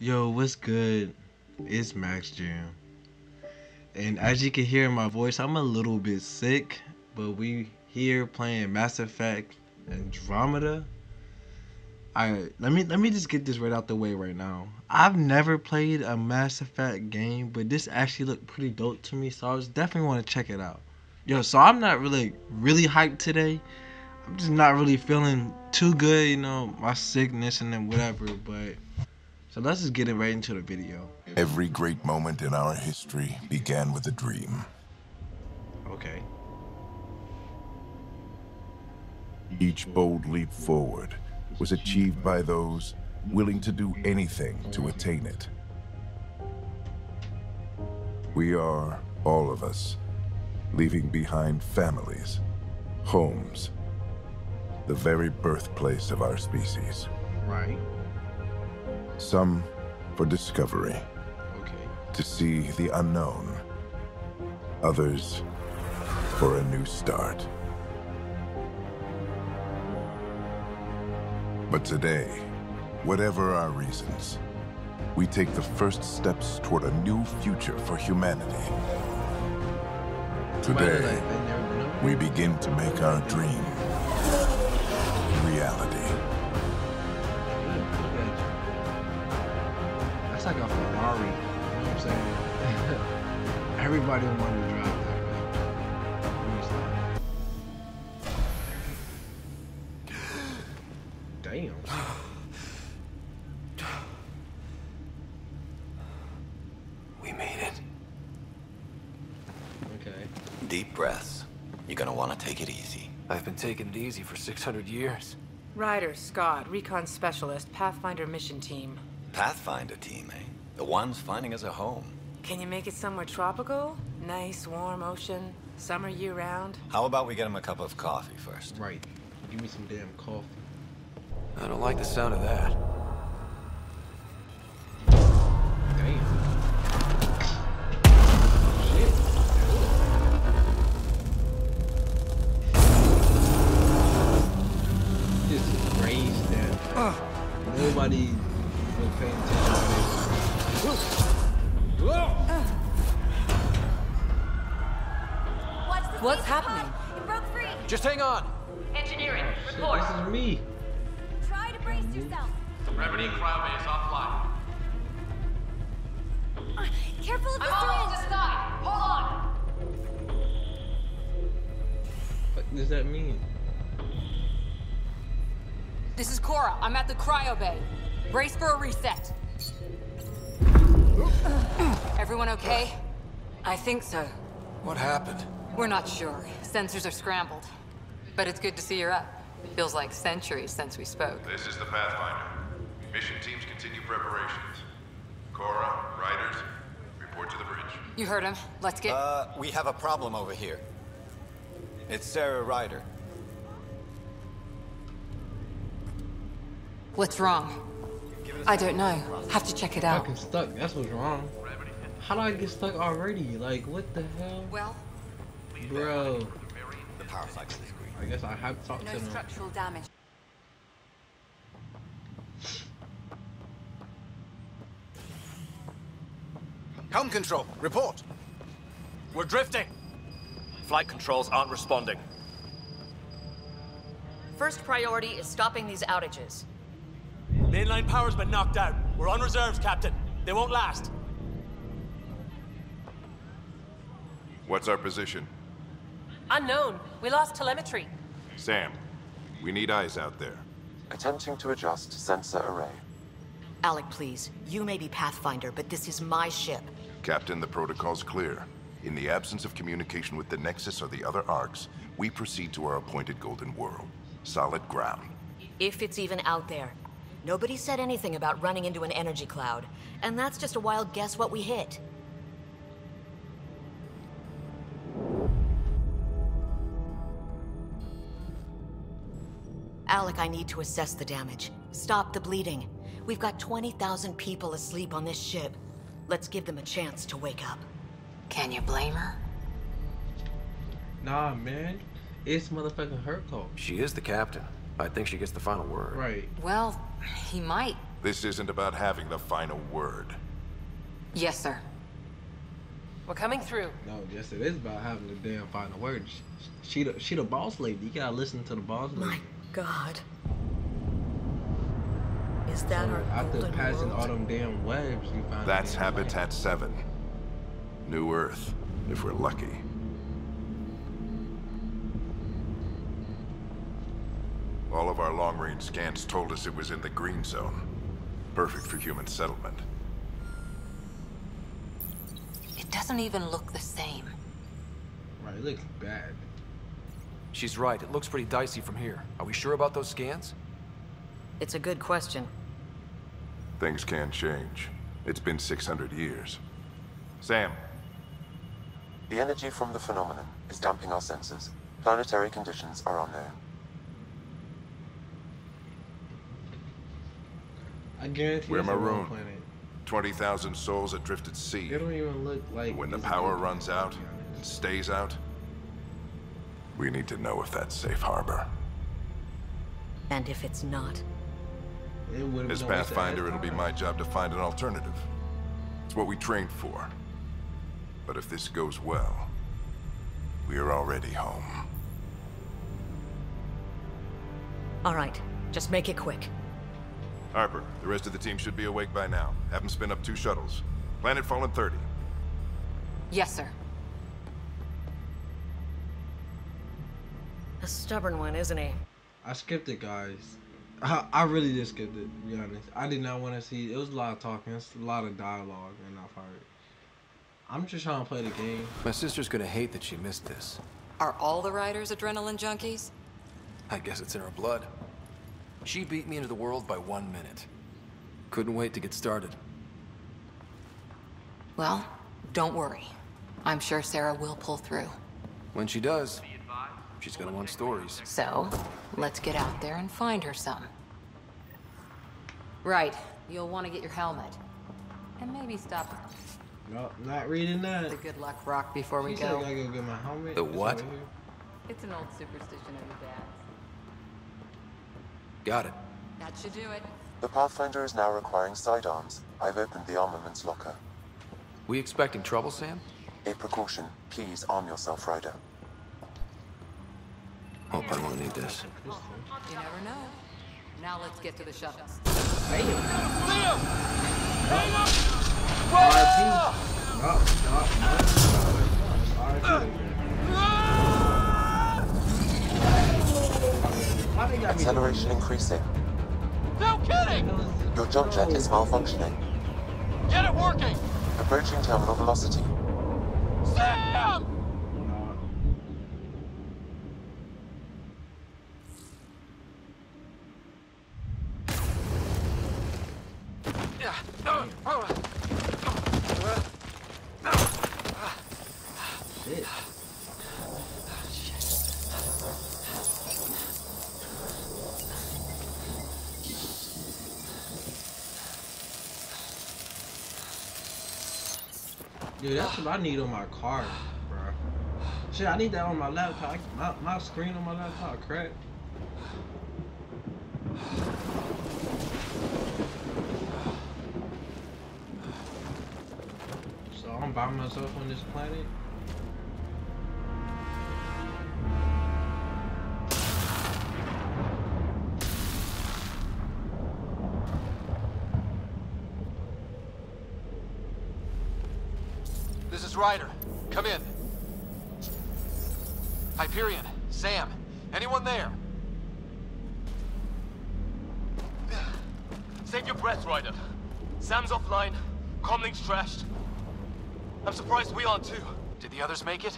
Yo, what's good? It's Max Jam, and as you can hear in my voice, I'm a little bit sick, but we here playing Mass Effect Andromeda. Alright, let me just get this right out the way right now. I've never played a Mass Effect game, but this actually looked pretty dope to me, so I was definitely want to check it out. Yo, so I'm not really hyped today. I'm just not really feeling too good, you know, my sickness and then whatever, but so let's just get it right into the video. Every great moment in our history began with a dream. Okay. Each bold leap forward was achieved by those willing to do anything to attain it. We are, all of us, leaving behind families, homes, the very birthplace of our species. Right. Some for discovery, to see the unknown. Others for a new start. But today, whatever our reasons, we take the first steps toward a new future for humanity. Today, we begin to make our dream reality. Like a Ferrari, you know what I'm saying? Everybody wanted to drive that, right? Damn. We made it. Okay. Deep breaths. You're gonna want to take it easy. I've been taking it easy for 600 years. Ryder, Scott, Recon Specialist, Pathfinder Mission Team. Pathfinder team, eh? The ones finding us a home. Can you make it somewhere tropical? Nice, warm ocean, summer year-round? How about we get him a cup of coffee first? Right. Give me some damn coffee. I don't like the sound of that. Damn. Shit. Just raise that. Nobody... What's happening? It broke free. Just hang on. Engineering, report. Shit, this is me. Try to brace yourself. Remedy and cryobase offline. Careful of the syringe. Hold on. What does that mean? This is Cora. I'm at the cryo bay. Brace for a reset. Everyone okay? I think so. What happened? We're not sure. Sensors are scrambled. But it's good to see you're up. Feels like centuries since we spoke. This is the Pathfinder. Mission teams continue preparations. Cora, Riders, report to the bridge. You heard him. Let's get... we have a problem over here. It's Sarah Ryder. What's wrong? I don't know. Have to check it out. Fucking stuck. That's what's wrong. How do I get stuck already? Like, what the hell? Well, bro. The power cycle is green. I guess I have talked to them. No structural damage. Comm control, report. We're drifting. Flight controls aren't responding. First priority is stopping these outages. Mainline power's been knocked out. We're on reserves, Captain. They won't last. What's our position? Unknown. We lost telemetry. Sam, we need eyes out there. Attempting to adjust sensor array. Alec, please. You may be Pathfinder, but this is my ship. Captain, the protocol's clear. In the absence of communication with the Nexus or the other arcs, we proceed to our appointed Golden World. Solid ground. If it's even out there. Nobody said anything about running into an energy cloud, and that's just a wild guess what we hit. Alec, I need to assess the damage. Stop the bleeding. We've got 20,000 people asleep on this ship. Let's give them a chance to wake up. Can you blame her? Nah, man. It's motherfucking her call. She is the captain. I think she gets the final word. Right. Well, he might, This isn't about having the final word. Yes, sir. We're coming through. No, yes, it is about having the damn final word. She the boss lady. You gotta listen to the boss lady. My God. Is that so our after golden passing world? All them damn webs, you find that's Habitat 7. New Earth, if we're lucky. All of our long-range scans told us it was in the green zone. Perfect for human settlement. It doesn't even look the same. Right, it looks bad. She's right. It looks pretty dicey from here. Are we sure about those scans? It's a good question. Things can change. It's been 600 years. Sam. The energy from the phenomenon is damping our senses. Planetary conditions are unknown. I guarantee we're marooned. 20,000 souls adrift at sea. They don't even look like when the power runs out and stays out, we need to know if that's safe harbor. And if it's not? As Pathfinder, it'll be my job to find an alternative. It's what we trained for. But if this goes well, we are already home. All right, just make it quick. Harper, the rest of the team should be awake by now. Have them spin up 2 shuttles. Planetfall in 30. Yes, sir. A stubborn one, isn't he? I skipped it, guys. I really did skip it, to be honest. I did not want to see. It was a lot of talking. It's a lot of dialogue, and I've heard. I'm just trying to play the game. My sister's gonna hate that she missed this. Are all the riders adrenaline junkies? I guess it's in her blood. She beat me into the world by 1 minute. Couldn't wait to get started. Well, don't worry. I'm sure Sarah will pull through. When she does, she's gonna want stories. So, let's get out there and find her some. Right, you'll want to get your helmet. And maybe stop. No, not reading that. The good luck rock before we go. I gotta get my helmet. The what? It's an old superstition of your dad's. Got it. That should do it. The Pathfinder is now requiring sidearms. I've opened the armaments locker. We expecting trouble, Sam? A precaution. Please arm yourself, Ryder. Hope I won't need this. You never know. Now let's get to the shuttles. Hey! Leo! Acceleration increasing. No kidding! Your jump jet is malfunctioning. Get it working! Approaching terminal velocity. Sam! Dude, that's what I need on my car, bro. Shit, I need that on my laptop. My screen on my laptop, crap. So I'm by myself on this planet. Ryder, come in. Hyperion, Sam, anyone there? Save your breath, Ryder. Sam's offline, comlink's trashed. I'm surprised we aren't too. Did the others make it?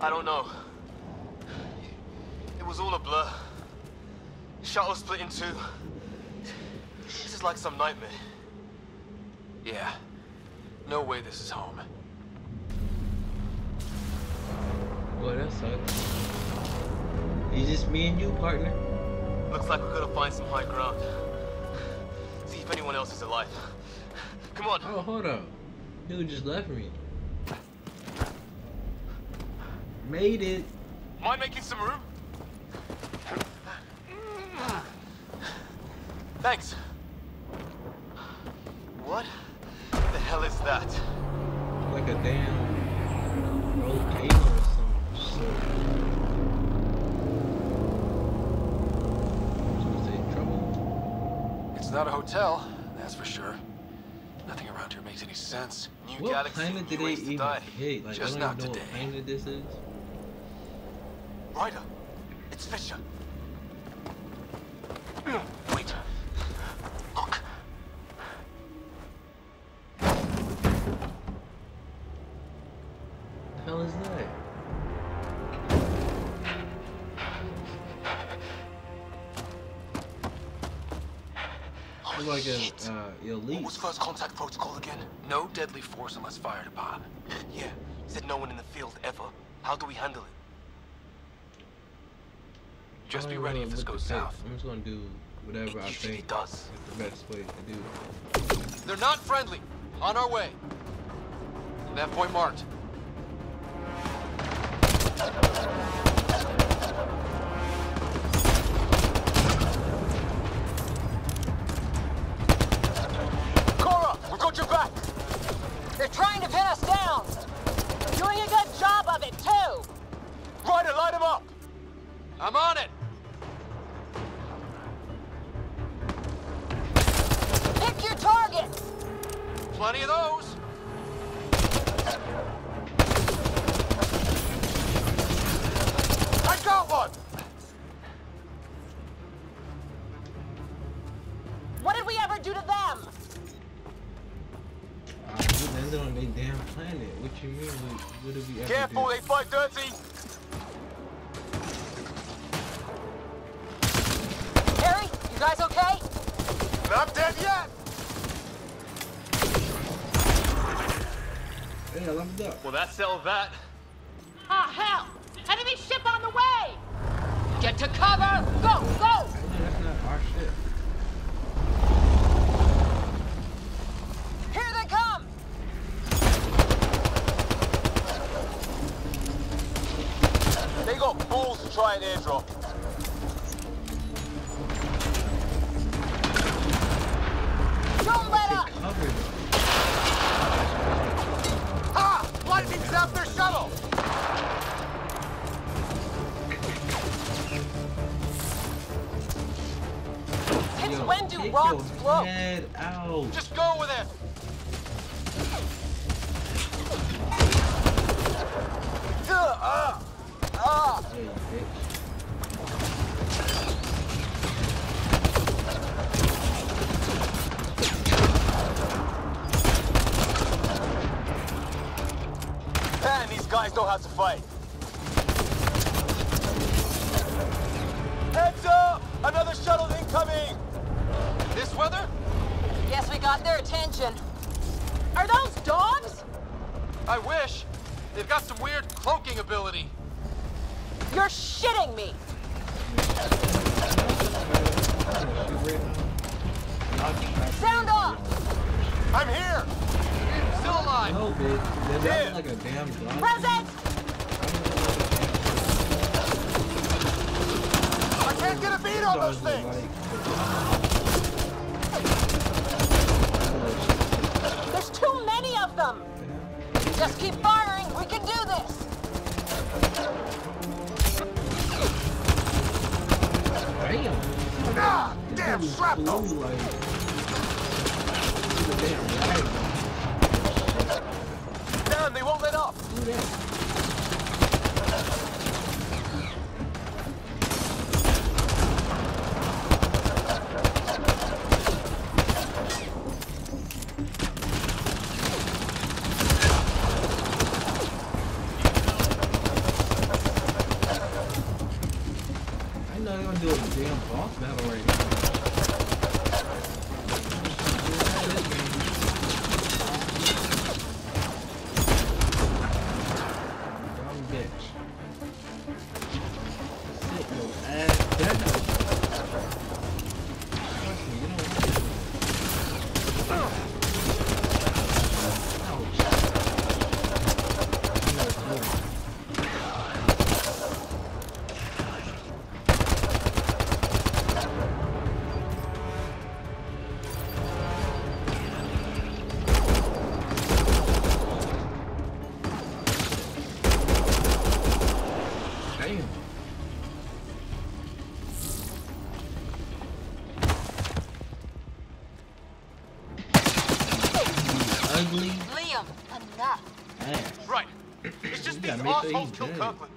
I don't know. It was all a blur. Shuttle split in 2. This is like some nightmare. Yeah. No way this is home. Boy, that sucks. It's just me and you, partner. Looks like we're gonna find some high ground. See if anyone else is alive. Come on. Oh, hold up. Dude just left me. Made it. Mind making some room? Thanks. What the hell is that? Like a damn rotator or some shit. Was it trouble? It's not a hotel, that's for sure. Nothing around here makes any sense. New what galaxy, planet did they even hit? Like, just not today. What planet this is? Ryder, it's Fisher. Wait. Look. The hell is that? Like an elite. What was first contact protocol again? No deadly force unless fired upon. Yeah, said no one in the field ever. How do we handle it? Just be ready if this goes south. I'm just gonna do whatever I think is the best way to do it. They're not friendly. On our way. That point marked. Well, that's all that. Ah, hell! Enemy ship on the way! Get to cover! Go, go! That's not our ship. Here they come! They got balls to try and airdrop. Don't let up! Lightning's out their shuttle! Since when do rocks blow? Just go with it! Guys don't have to fight. Heads up! Another shuttle incoming! This weather? Guess we got their attention. Are those dogs? I wish. They've got some weird cloaking ability. You're shitting me! Sound off! I'm here! Still alive! No, bitch. They're like a damn dog. Present! I can't get a beat on those things! There's too many of them! Just keep firing, we can do this! Damn! Ah! Damn, slap them! Damn, right. They won't let up. I know you're gonna do a damn boss battle right now. ugly. Liam, enough. Man. Right. It's just these assholes kill Kirkland.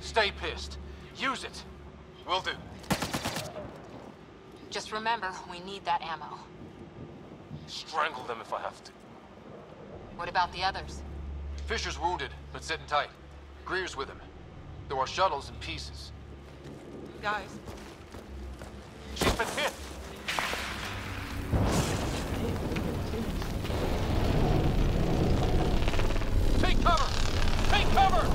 Stay pissed. Use it. Will do. Just remember, we need that ammo. Strangle them if I have to. What about the others? Fisher's wounded, but sitting tight. Greer's with him. There are shuttles in pieces. Guys. She's been hit! Take cover! Take cover!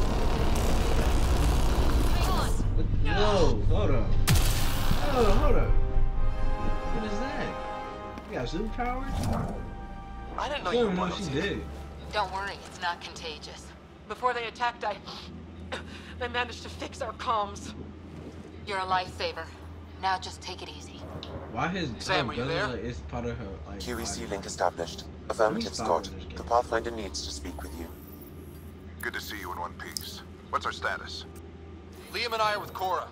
Whoa, hold on. Oh, hold on. What is that? You got zoom powers? I didn't know you wanted to. Did. Don't worry, it's not contagious. Before they attacked, I managed to fix our comms. You're a lifesaver. Now just take it easy. Why his Sam, were you there? Like, it's part of her, like, QEC link established. Affirmative, Scott. The Pathfinder needs to speak with you. Good to see you in one piece. What's our status? Liam and I are with Cora.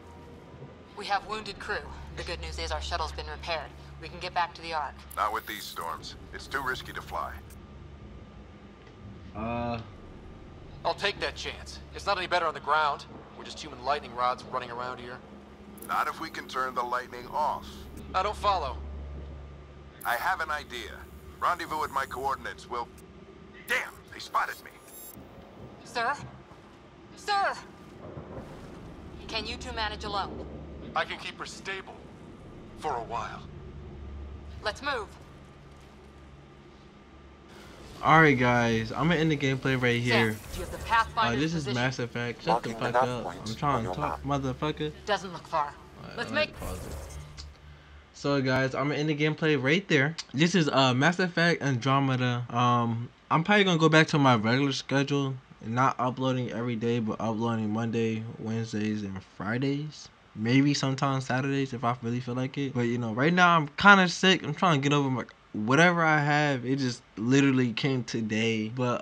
We have wounded crew. The good news is our shuttle's been repaired. We can get back to the Ark. Not with these storms. It's too risky to fly. I'll take that chance. It's not any better on the ground. We're just human lightning rods running around here. Not if we can turn the lightning off. I don't follow. I have an idea. Rendezvous at my coordinates will... Damn, they spotted me. Sir? Sir! Can you two manage alone? I can keep her stable. For a while. Let's move. Alright guys, I'm gonna end the gameplay right here. This is Mass Effect. Shut the fuck up. I'm trying to talk, motherfucker. Doesn't look far. Let's make it. So guys, I'm gonna end the gameplay right there. This is Mass Effect Andromeda. I'm probably gonna go back to my regular schedule. Not uploading every day, but uploading Monday, Wednesdays, and Fridays. Maybe sometimes Saturdays if I really feel like it. But you know, right now I'm kind of sick. I'm trying to get over my... Whatever I have, it just literally came today. But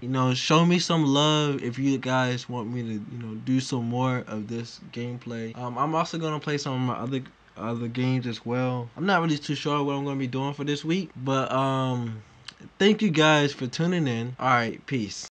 you know, show me some love if you guys want me to, you know, do some more of this gameplay. I'm also gonna play some of my other games as well. I'm not really too sure what I'm gonna be doing for this week, but thank you guys for tuning in. All right, peace.